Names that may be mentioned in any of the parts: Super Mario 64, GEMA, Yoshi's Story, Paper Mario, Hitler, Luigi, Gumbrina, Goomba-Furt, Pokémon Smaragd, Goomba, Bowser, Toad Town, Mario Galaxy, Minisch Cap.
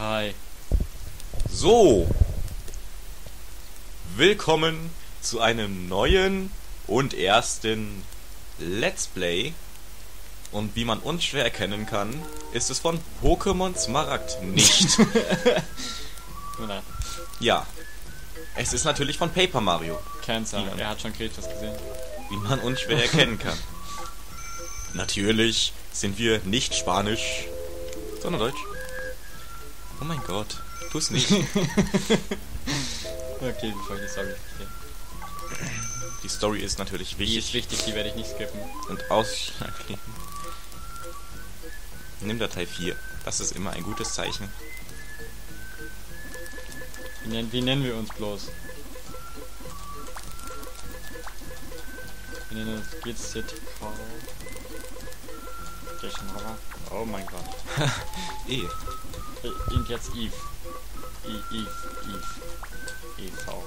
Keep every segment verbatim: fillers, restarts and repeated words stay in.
Hi. So. Willkommen zu einem neuen und ersten Let's Play. Und wie man unschwer erkennen kann, ist es von Pokémon Smaragd nicht. Na. Ja. Es ist natürlich von Paper Mario. Kein Sinn, er hat schon Kretos gesehen. Wie man unschwer erkennen kann. Natürlich sind wir nicht Spanisch, sondern Deutsch. Oh mein Gott, tu's nicht. Okay, bevor ich die Story verstehe. Die Story ist natürlich wichtig. Die ist wichtig, die werde ich nicht skippen. Und ausschlaggebend. Nimm Datei vier. Das ist immer ein gutes Zeichen. Wie nennen wir uns bloß? Wir nennen uns G Z V. Oh mein Gott. E. Und jetzt Eve. I, Eve, Eve. E V.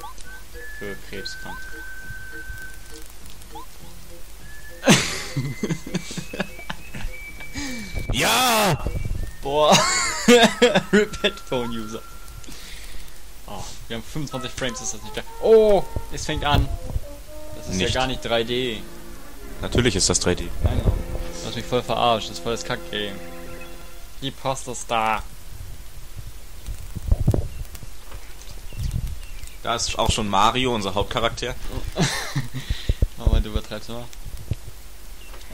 Für Krebskrank. Ja! Boah. Rip Headphone User. Oh, wir haben fünfundzwanzig Frames, ist das nicht klar. Oh, es fängt an. Das ist nicht. Ja gar nicht drei D. Natürlich ist das drei D. Nein, du hast mich voll verarscht, das ist voll das Kack-Game. Die Post ist da. Da ist auch schon Mario, unser Hauptcharakter. Oh, Moment, du übertreibst mal.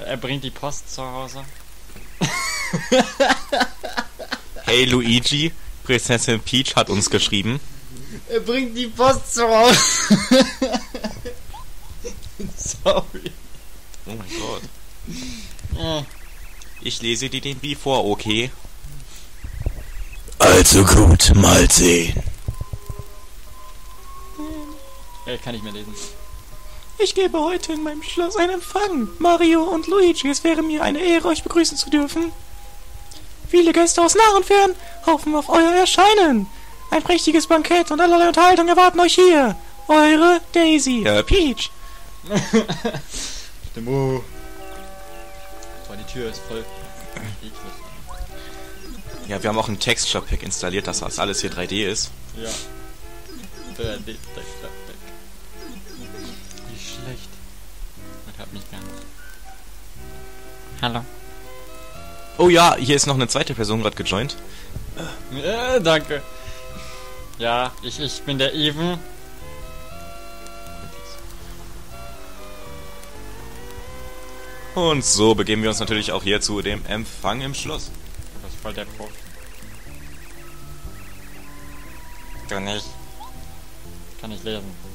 Er bringt die Post zu Hause. Hey Luigi, Prinzessin Peach hat uns geschrieben. Er bringt die Post zu Hause. Sorry. Oh mein Gott. Ich lese dir den Brief vor, okay? Also gut, mal sehen. Kann ich mir lesen. Ich gebe heute in meinem Schloss einen Empfang. Mario und Luigi, es wäre mir eine Ehre, euch begrüßen zu dürfen. Viele Gäste aus nah und fern hoffen auf euer Erscheinen. Ein prächtiges Bankett und allerlei Unterhaltung erwarten euch hier. Eure Daisy, äh, Peach. Stimmt. Boah, die Tür ist voll. Ja, wir haben auch ein Texture Pack installiert, dass das alles hier drei D ist. Ja. drei D Texture Pack. Wie schlecht. Man hört mich gar nicht. Hallo. Oh ja, hier ist noch eine zweite Person gerade gejoint. Äh, danke. Ja, ich, ich bin der Even. Und so begeben wir uns natürlich auch hier zu dem Empfang im Schloss. Das ist voll der Profi. Kann ich. Kann ich lesen.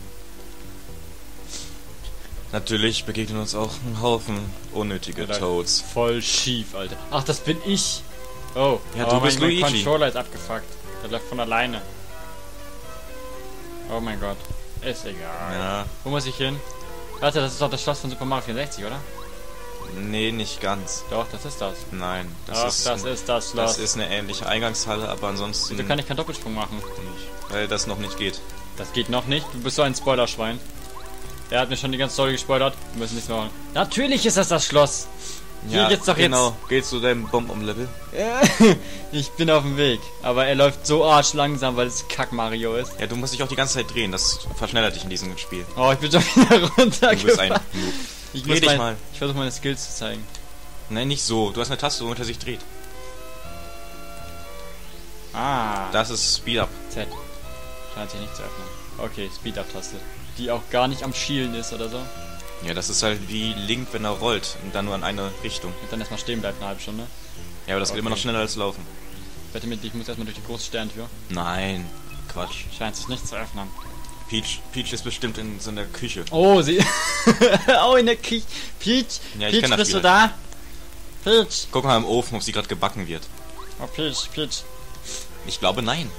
Natürlich begegnen uns auch ein Haufen unnötige Alter, Toads. Voll schief, Alter. Ach, das bin ich. Oh, ja, du oh, bist mein, Luigi. Mein Controller ist abgefuckt. Der läuft von alleine. Oh mein Gott. Ist egal. Ja. Wo muss ich hin? Warte, das ist doch das Schloss von Super Mario vierundsechzig, oder? Nee, nicht ganz. Doch, das ist das. Nein, das, Ach, ist, das ist das Schloss. Das ist eine ähnliche Eingangshalle, aber ansonsten... Wieso kann ich keinen Doppelsprung machen? Nicht, weil das noch nicht geht. Das geht noch nicht? Du bist so ein Spoilerschwein. Er hat mir schon die ganze Story gespoilert. Wir müssen nichts machen. Natürlich ist das das Schloss. Hier ja, geht's doch genau. Jetzt. Genau. Geht's zu deinem Bomb-Um-Level? Ich bin auf dem Weg. Aber er läuft so arschlangsam, weil es Kack-Mario ist. Ja, du musst dich auch die ganze Zeit drehen. Das verschnellert dich in diesem Spiel. Oh, ich bin schon wieder runtergefallen. Du bist ein Noob. Ich, Dreh dich mein, mal. Ich versuche meine Skills zu zeigen. Nein, nicht so. Du hast eine Taste, womit er sich dreht. Ah. Das ist Speed-Up. Z. Scheint sich nicht zu öffnen. Okay, Speed-Up-Taste. Die auch gar nicht am Schielen ist oder so. Ja, das ist halt wie Link, wenn er rollt und dann nur in eine Richtung. Und dann erstmal stehen bleibt eine halbe Stunde. Ja, aber das okay. Geht immer noch schneller als laufen. Ich wette mit, ich muss erstmal durch die große Sterntür. Nein, Quatsch. Scheint sich nicht zu öffnen. Peach, Peach ist bestimmt in so einer Küche. Oh, sie... oh, in der Küche. Peach, ja, ich Peach, das bist Spiel du halt. Da? Peach. Guck mal im Ofen, ob sie gerade gebacken wird. Oh, Peach, Peach. Ich glaube, nein.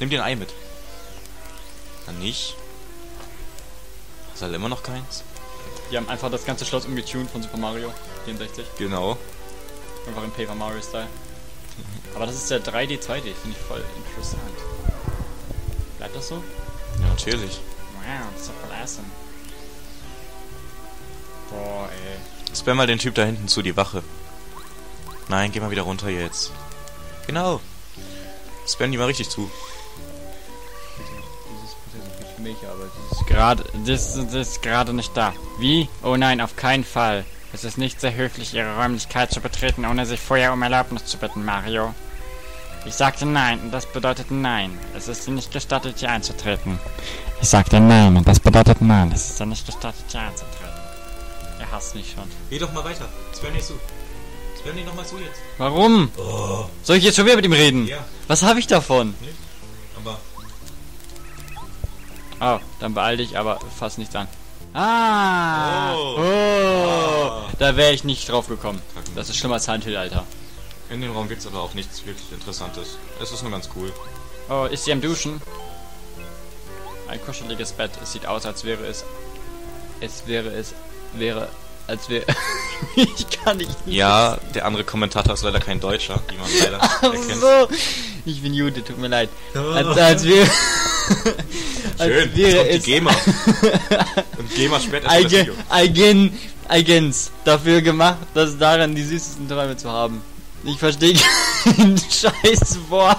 Nimm dir ein Ei mit. Dann nicht. Ist halt immer noch keins. Die haben einfach das ganze Schloss umgetuned von Super Mario vierundsechzig. Genau. Einfach im Paper Mario Style. Aber das ist ja drei D, zwei D. Finde ich voll interessant. Bleibt das so? Ja, natürlich. Wow, das ist doch voll awesome. Boah, ey. Spam mal den Typ da hinten zu, die Wache. Nein, geh mal wieder runter jetzt. Genau. Spam die mal richtig zu. Gerade, das, das ist gerade nicht da. Wie? Oh nein, auf keinen Fall. Es ist nicht sehr höflich, Ihre Räumlichkeit zu betreten, ohne sich vorher um Erlaubnis zu bitten, Mario. Ich sagte nein, und das bedeutet nein. Es ist Ihnen nicht gestattet, hier einzutreten. Ich sagte nein, und das bedeutet nein. Es ist Ihnen nicht gestattet, hier einzutreten. Er hasst mich schon. Geh doch mal weiter. Spam nicht zu. Spam nicht nochmal zu jetzt. Warum? Oh. Soll ich jetzt schon wieder mit ihm reden? Ja. Was habe ich davon? Nicht. Aber... Oh, dann beeil dich, aber fass nichts an. Ah! Oh! Oh. Da wäre ich nicht drauf gekommen. Das ist schlimmer als Handhill, Alter. In dem Raum gibt's aber auch nichts wirklich Interessantes. Es ist nur ganz cool. Oh, ist sie am Duschen? Ein kuscheliges Bett. Es sieht aus, als wäre es... Es wäre es... Wäre... Als wäre... Ich kann nicht... Ja, der andere Kommentator ist leider kein Deutscher, wie man leider erkennt. Ach so. Ich bin Jude, tut mir leid. Als, als wäre... Schön, als wäre es die GEMA. Und GEMA sperrt erstmal das Video. Eigen, eigens dafür gemacht, dass daran die süßesten Träume zu haben. Ich verstehe kein scheiß Wort.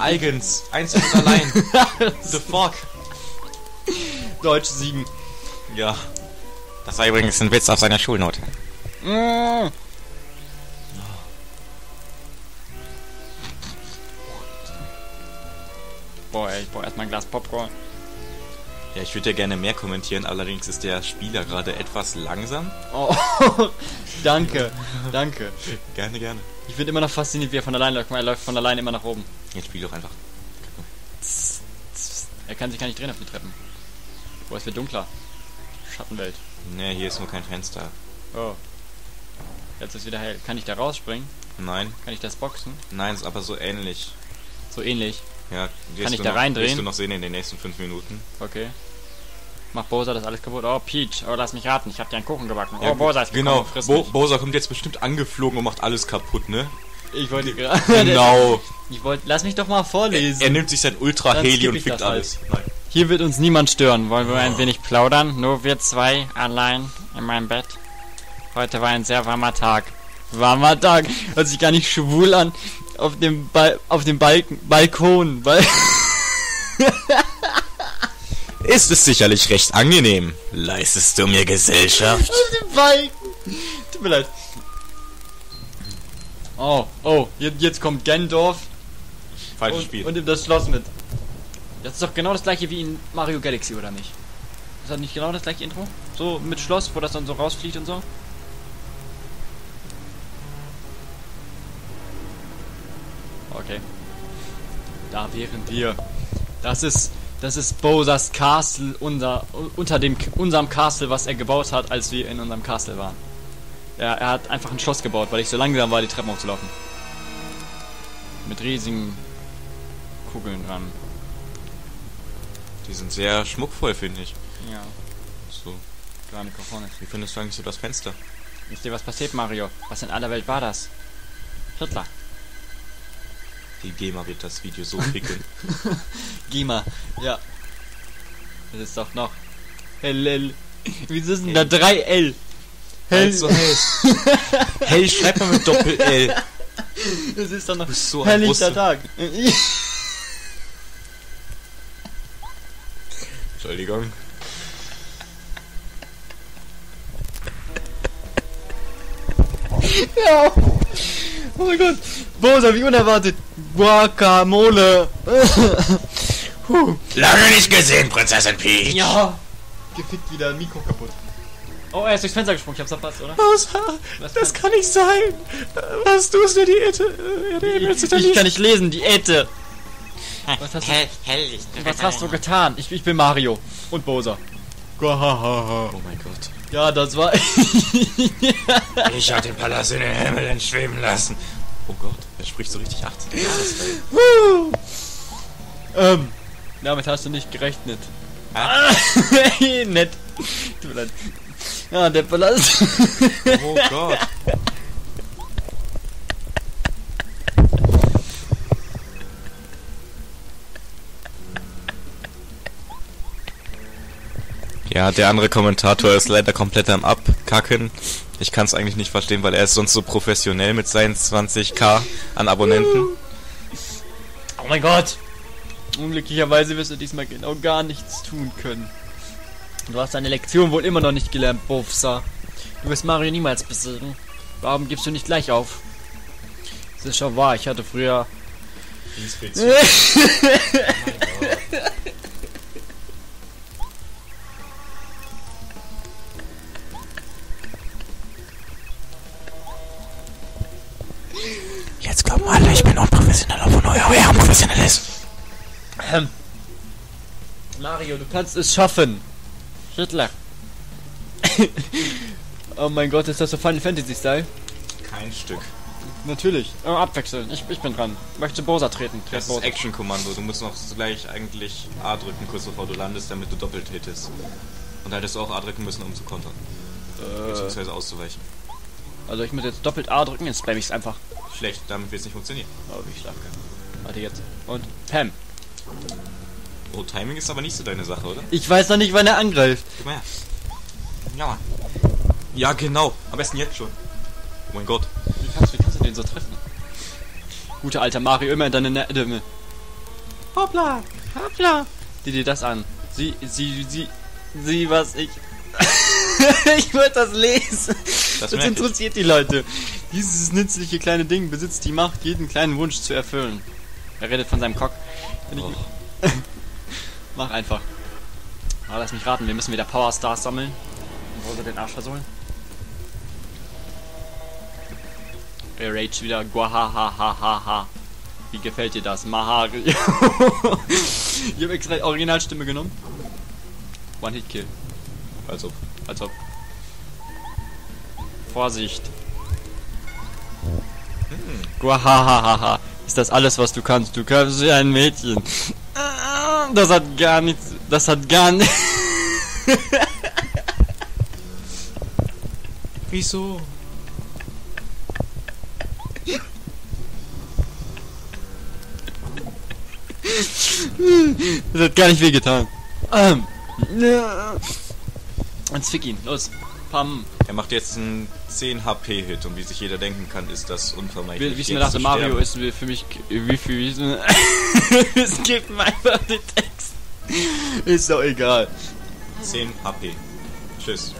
Eigens, eins und allein. The fuck. Deutsch siegen. Ja. Das war übrigens ein Witz auf seiner Schulnote. Mm. Boah, ey, ich brauche erstmal ein Glas Popcorn. Ja, ich würde ja gerne mehr kommentieren, allerdings ist der Spieler gerade etwas langsam. Oh, danke, danke. Gerne, gerne. Ich bin immer noch fasziniert, wie er von allein läuft. Er läuft von allein immer nach oben. Jetzt spiel doch einfach. Er kann sich gar nicht drehen auf die Treppen. Boah, es wird dunkler. Schattenwelt. Ne, hier ist nur kein Fenster. Oh. Jetzt ist wieder hell. Kann ich da rausspringen? Nein. Kann ich das boxen? Nein, ist aber so ähnlich. So ähnlich? Ja, kann ich da reindrehen? Wirst du noch sehen in den nächsten fünf Minuten. Okay. Macht Bowser das alles kaputt? Oh, Peach. Oh, lass mich raten. Ich hab dir einen Kuchen gebacken. Ja, oh, Bowser ist gekommen. Genau. Bowser kommt jetzt bestimmt angeflogen und macht alles kaputt, ne? Ich wollte gerade... Genau. Ich wollte... Lass mich doch mal vorlesen. Er, er nimmt sich sein Ultra-Heli und fickt alles. Nein. Hier wird uns niemand stören. Wollen wir oh. ein wenig plaudern? Nur wir zwei, allein, in meinem Bett. Heute war ein sehr warmer Tag. Warmer Tag. Hört sich gar nicht schwul an. Auf dem Bal auf dem Balken Balkon. Bal Ist es sicherlich recht angenehm. Leistest du mir Gesellschaft? Auf dem Balken. Tut mir leid. Oh, oh, jetzt, jetzt kommt Gendorf. Falsches Spiel. Und nimmt das Schloss mit. Das ist doch genau das gleiche wie in Mario Galaxy, oder nicht? Ist das nicht genau das gleiche Intro? So mit Schloss, wo das dann so rausfliegt und so? Okay. Da wären wir. Das ist das ist Bowsers Castle unter unter dem unserem Castle, was er gebaut hat, als wir in unserem Castle waren. Ja, er hat einfach ein Schloss gebaut, weil ich so langsam war, die Treppen hochzulaufen. Mit riesigen Kugeln dran. Die sind sehr schmuckvoll, finde ich. Ja. So. Kleine Kochone. Wie findest du eigentlich so das Fenster? Wisst ihr, was passiert, Mario? Was in aller Welt war das? Hitler. Die GEMA wird das Video so ficken. GEMA, ja. Das ist doch noch. L L. Wieso ist denn da drei L? Hell. So hell. Hell schreibt man mit Doppel-L. Das ist doch noch. Du bist so ein Russe. Helllichter Tag. Entschuldigung. Ja. Oh mein Gott. Bowser, wie unerwartet. Guacamole. Lange nicht gesehen, Prinzessin Peach. Ja. Gefickt wieder ein Mikro kaputt. Oh, er ist durchs Fenster gesprungen. Ich hab's verpasst, oder? Bowser, das, das kann nicht sein. Was tust du, Diäte? Ich, ich kann nicht lesen, Diäte. Was hast du, hell, hell, was hast du getan? Ich, ich bin Mario. Und Bowser. Oh mein Gott. Ja, das war... Ich hab den Palast in den Himmel entschweben lassen. Oh Gott, er spricht so richtig achtzehn. Ähm, damit hast du nicht gerechnet. Ah. Nett. Tut mir leid. Ja, der Palast. Oh Gott. Ja, der andere Kommentator ist leider komplett am Abkacken. Ich kann es eigentlich nicht verstehen, weil er ist sonst so professionell mit seinen zwanzig K an Abonnenten. Oh mein Gott! Unglücklicherweise wirst du diesmal genau gar nichts tun können. Du hast deine Lektion wohl immer noch nicht gelernt, Bowser. Du wirst Mario niemals besiegen. Warum gibst du nicht gleich auf? Das ist schon wahr, ich hatte früher... Jetzt kommen alle, ich bin unprofessionell, obwohl euer unprofessionell ist. Ähm. Mario, du kannst es schaffen. Schüttler. Oh mein Gott, ist das so Final Fantasy Style? Kein Stück. Natürlich. Oh, abwechseln. Ich, ich bin dran. Möchte Bowser treten. Tret das Bowser. Ist Action-Kommando. Du musst noch gleich eigentlich A drücken, kurz bevor du landest, damit du doppelt hittest. Und da hättest du auch A drücken müssen, um zu kontern. Äh. Beziehungsweise auszuweichen. Also ich muss jetzt doppelt A drücken, jetzt spamme ich es einfach. Schlecht, damit wird es nicht funktionieren. Aber ich schlage. Warte jetzt. Und Pam. Oh, Timing ist aber nicht so deine Sache, oder? Ich weiß noch nicht, wann er angreift. Guck mal her. Ja, Mann. Ja, genau. Am besten jetzt schon. Oh mein Gott. Wie kannst, wie kannst du den so treffen? Guter alter Mario, immer in deine Nähe. Hoppla! Hoppla! Sieh dir das an. Sieh, sieh, sieh, sieh, was ich... Ich würde das lesen. Das, das interessiert die Leute. Dieses nützliche kleine Ding besitzt die Macht, jeden kleinen Wunsch zu erfüllen. Er redet von seinem Cock. Oh. Mach einfach. Aber lass mich raten, wir müssen wieder Power Stars sammeln. Und Bowser den Arsch versohlen. Er rage wieder. Guahahahaha. Wie gefällt dir das? Mahario. Ich habe extra Originalstimme genommen. One-Hit-Kill. Als ob. Als ob. Vorsicht. Hm. Guahahaha. Ist das alles, was du kannst? Du kämpfst wie ein Mädchen. Das hat gar nichts. Das hat gar nichts. Wieso? Das hat gar nicht wehgetan. Ähm. Und zwick ihn, los. Pam. Er macht jetzt einen zehn HP Hit und wie sich jeder denken kann, ist das unvermeidlich. Wie ich mir dachte, Mario ist für mich. Wie viel. Es gibt mir einfach den Text. Ist doch egal. zehn HP. Tschüss.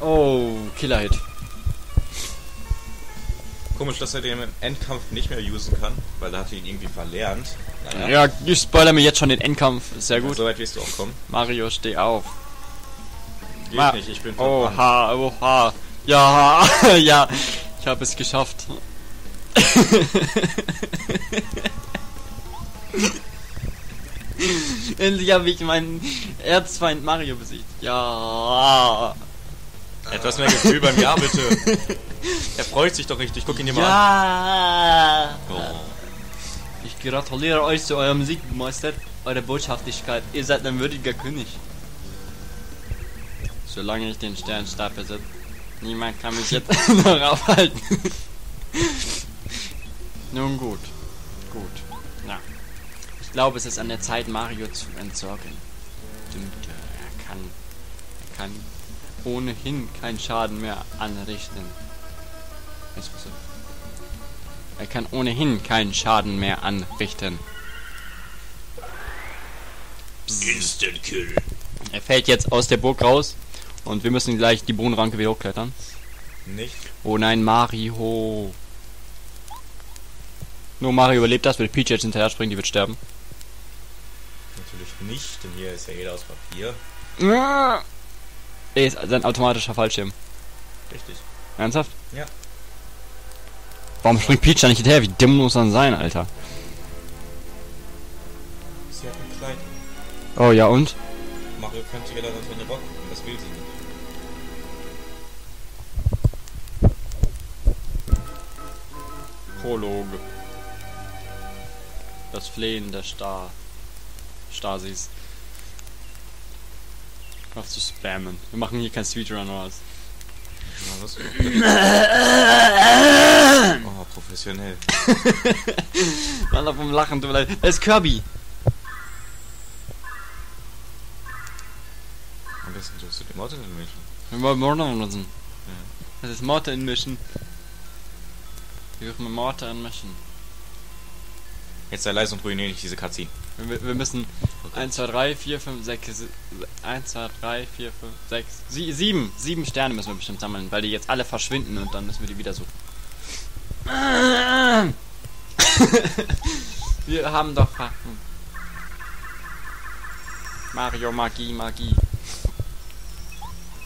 Oh, Killer-Hit. Komisch, dass er den im Endkampf nicht mehr usen kann, weil da hat er ihn irgendwie verlernt. Naja. Ja, ich spoilere mir jetzt schon den Endkampf, ist sehr gut. Ja, soweit wirst du auch kommen. Mario, steh auf. Geht Ma nicht, ich bin verbrannt. Oha, oha. Ja, ja, ich habe es geschafft. Endlich habe ich meinen Erzfeind Mario besiegt. Ja. Etwas mehr Gefühl beim Ja, bitte. Er freut sich doch richtig. Guck ihn dir mal ja. an. Oh. Ich gratuliere euch zu eurem Sieg, Meister. Eure Botschaftlichkeit. Ihr seid ein würdiger König. Solange ich den Sternstab besitze, niemand kann mich jetzt noch aufhalten. Nun gut. Gut. Na. Ich glaube, es ist an der Zeit, Mario zu entsorgen. Stimmt, er kann. Er kann. Ohnehin keinen Schaden mehr anrichten. Er kann ohnehin keinen Schaden mehr anrichten. Instant Kill. Er fällt jetzt aus der Burg raus und wir müssen gleich die Bohnenranke wieder hochklettern. Nicht? Oh nein, Mario. Nur Mario überlebt das, wird Peach jetzt hinterher springen, die wird sterben. Natürlich nicht, denn hier ist ja jeder aus Papier. Ah! Er ist ein automatischer Fallschirm. Richtig. Ernsthaft? Ja. Warum springt Peach da nicht hinterher? Wie dumm muss das sein, Alter? Sie hat ein Kleid. Oh ja, und? Mario könnte ja dann auf eine Rock gucken, das will sie nicht. Prolog. Das Flehen der Star... Stasis. Auf zu spammen. Wir machen hier kein Speedrun oder was. Ja, was? Oh, professionell. Mann, auf dem Lachen, tut mir leid. Es ist Kirby. Am besten tust du die Morte in Mission. Wir wollen Morte nutzen. Das ist Morte in Mission. Wir dürfen Morte in Mission. Jetzt sei leise und ruiniere nicht diese Cutscene. Wir, wir müssen eins, zwei, drei, vier, fünf, sechs, eins, zwei, drei, vier, fünf, sechs, sieben, sieben Sterne müssen wir bestimmt sammeln, weil die jetzt alle verschwinden und dann müssen wir die wieder suchen. Wir haben doch Fakten. Mario, Magie, Magie.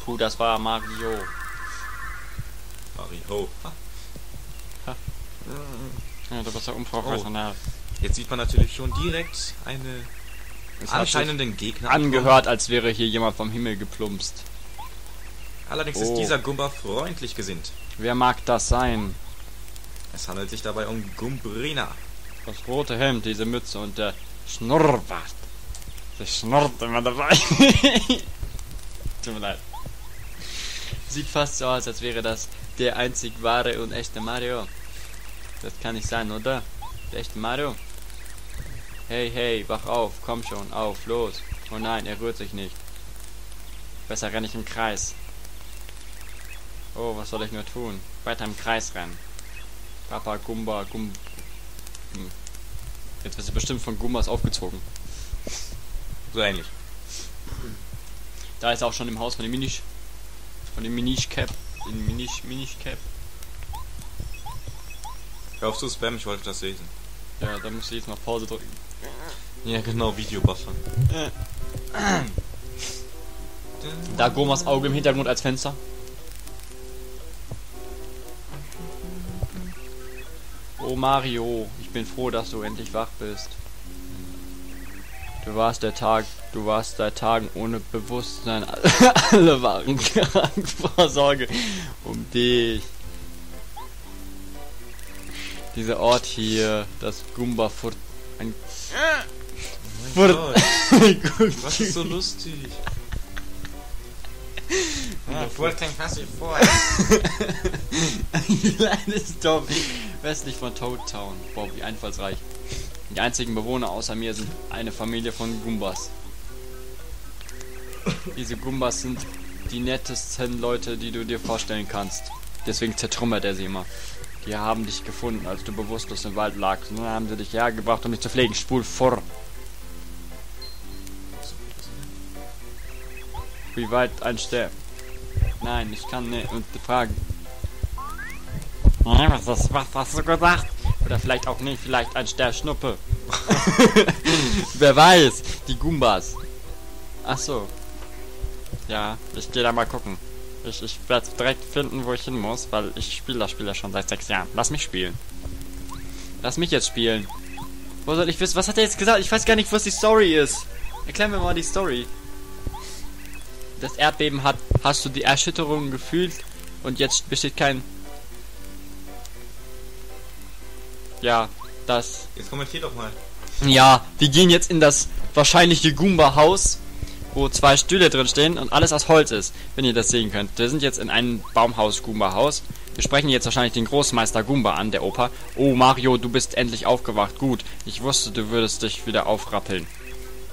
Puh, das war Mario. Mario. Ha. Ha. Ja, du bist ja unprofessionell. Oh. Jetzt sieht man natürlich schon direkt eine das anscheinenden Gegner. Angehört, als wäre hier jemand vom Himmel geplumpst. Allerdings oh. ist dieser Goomba freundlich gesinnt. Wer mag das sein? Es handelt sich dabei um Gumbrina. Das rote Hemd, diese Mütze und der Schnurrbart. Der schnurrt immer dabei. Tut mir leid. Sieht fast so aus, als wäre das der einzig wahre und echte Mario. Das kann nicht sein, oder? Der echte Mario? Hey, hey, wach auf, komm schon, auf, los. Oh nein, er rührt sich nicht. Besser renne ich im Kreis. Oh, was soll ich nur tun? Weiter im Kreis rennen. Papa Goomba, Goomba. Hm. Jetzt wirst du bestimmt von Goombas aufgezogen. So ähnlich. Da ist er auch schon im Haus von dem Minisch. Von dem Minisch Cap. In Minisch, Minisch Cap. Hör auf zu spammen, ich wollte das lesen. Ja, dann muss ich jetzt noch Pause drücken. Ja, genau, Videobuffer. Da Gomas Auge im Hintergrund als Fenster. Oh Mario, ich bin froh, dass du endlich wach bist. Du warst der Tag, du warst seit Tagen ohne Bewusstsein. Alle waren krank vor Sorge um dich. Dieser Ort hier, das Goomba-Furt. Ein oh mein Gott. Was ist so lustig? Ja, Furtling fass ich vor. Ein kleines Dorf westlich von Toad Town. Boah, wie einfallsreich. Die einzigen Bewohner außer mir sind eine Familie von Goombas. Diese Goombas sind die nettesten Leute, die du dir vorstellen kannst. Deswegen zertrümmert er sie immer. Die haben dich gefunden, als du bewusstlos im Wald lagst. Nun haben sie dich hergebracht, um dich zu pflegen. Spul vor. Wie weit ein Stern? Nein, ich kann nicht und fragen. Was, was, was hast du gesagt? Oder vielleicht auch nicht, vielleicht ein Sternschnuppe. Wer weiß, die Goombas. Ach so. Ja, ich gehe da mal gucken. Ich, ich werde direkt finden, wo ich hin muss, weil ich spiele das Spiel ja schon seit sechs Jahren. Lass mich spielen. Lass mich jetzt spielen. Wo soll ich wissen? Was hat er jetzt gesagt? Ich weiß gar nicht, was die Story ist. Erklär mir mal die Story. Das Erdbeben hat... Hast du die Erschütterung gefühlt? Und jetzt besteht kein... Ja, das... Jetzt kommentier doch mal. Ja, wir gehen jetzt in das wahrscheinliche Goomba-Haus, wo zwei Stühle drin stehen und alles aus Holz ist, wenn ihr das sehen könnt. Wir sind jetzt in einem Baumhaus-Goomba-Haus. Wir sprechen jetzt wahrscheinlich den Großmeister Goomba an, der Opa. Oh, Mario, du bist endlich aufgewacht. Gut, ich wusste, du würdest dich wieder aufrappeln.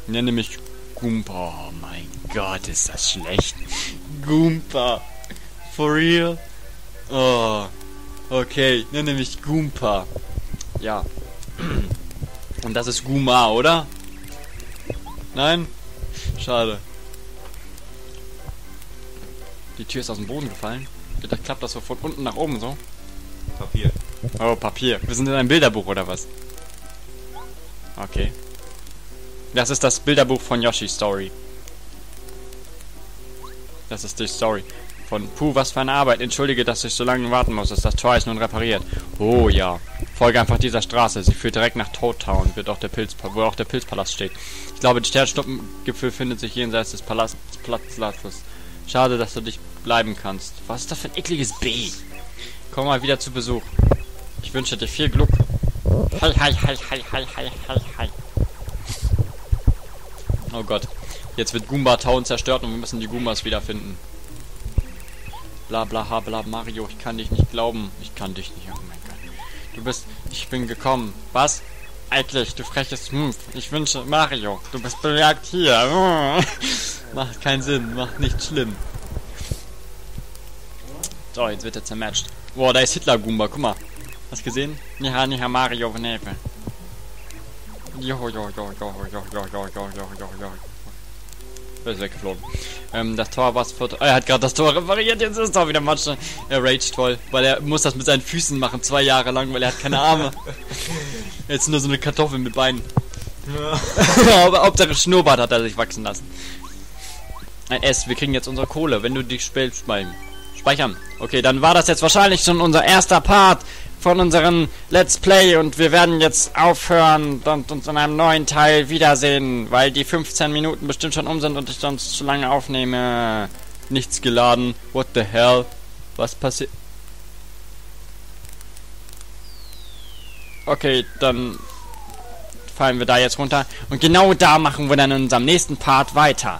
Nenne mich... Goomba, oh mein Gott, ist das schlecht. Goomba. For real? Oh. Okay, nenne mich Goomba. Ja. Und das ist Goomba, oder? Nein? Schade. Die Tür ist aus dem Boden gefallen. Da klappt das so von unten nach oben so. Papier. Oh, Papier. Wir sind in einem Bilderbuch, oder was? Okay. Das ist das Bilderbuch von Yoshi's Story. Das ist die Story. Von Puh, was für eine Arbeit. Entschuldige, dass ich so lange warten muss. Das Tor ist nun repariert. Oh ja. Folge einfach dieser Straße. Sie führt direkt nach Toad Town, wird auch der Pilz, wo auch der Pilzpalast steht. Ich glaube, der Sternschnuppengipfel findet sich jenseits des Palastplatzes. Schade, dass du dich bleiben kannst. Was ist das für ein ekliges B? Komm mal wieder zu Besuch. Ich wünsche dir viel Glück. Hi, hi, hi, hi, hi, hi, hi, hi. Oh Gott, jetzt wird Goomba Town zerstört und wir müssen die Goombas wiederfinden. Bla bla ha bla Mario, ich kann dich nicht glauben. Ich kann dich nicht, oh mein Gott. Du bist, ich bin gekommen. Was? Eigentlich, du freches Move. Ich wünsche, Mario, du bist bemerkt hier. Macht keinen Sinn, macht nicht schlimm. So, jetzt wird er zermatscht. Boah, da ist Hitler Goomba, guck mal. Hast du gesehen? Niha, niha Mario, Venepe. Jo, jo, jo, jo, jo, jo, jo, jo, jo, jo, jo. Er ist weggeflogen. Ähm, das Tor war's für... Er hat gerade das Tor repariert, jetzt ist es auch wieder Matsche. Er raged voll, weil er muss das mit seinen Füßen machen, zwei Jahre lang, weil er hat keine Arme. Jetzt nur so eine Kartoffel mit Beinen. Ja. Aber Hauptsache Schnurrbart hat er sich wachsen lassen. Ein S, wir kriegen jetzt unsere Kohle, wenn du dich spielst beim Speichern. Okay, dann war das jetzt wahrscheinlich schon unser erster Part von unserem Let's Play und wir werden jetzt aufhören und uns in einem neuen Teil wiedersehen, weil die fünfzehn Minuten bestimmt schon um sind und ich sonst zu lange aufnehme. Nichts geladen. What the hell? Was passiert? Okay, dann fallen wir da jetzt runter und genau da machen wir dann in unserem nächsten Part weiter.